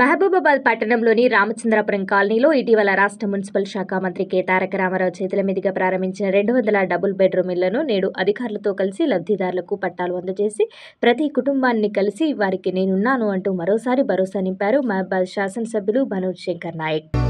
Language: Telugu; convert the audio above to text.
మహబూబాబాద్ పట్టణంలోని రామచంద్రపురం కాలనీలో ఇటీవల రాష్ట్ర మున్సిపల్ శాఖ మంత్రి కె తారక రామారావు చేతుల మీదుగా ప్రారంభించిన 200 డబుల్ బెడ్రూమ్ ఇళ్లను నేడు అధికారులతో కలిసి లబ్ధిదారులకు పట్టాలు అందజేసి ప్రతి కుటుంబాన్ని కలిసి వారికి నేనున్నాను అంటూ మరోసారి భరోసా నింపారు మహబాద్ శాసనసభ్యులు బనూర్ శంకర్ నాయక్.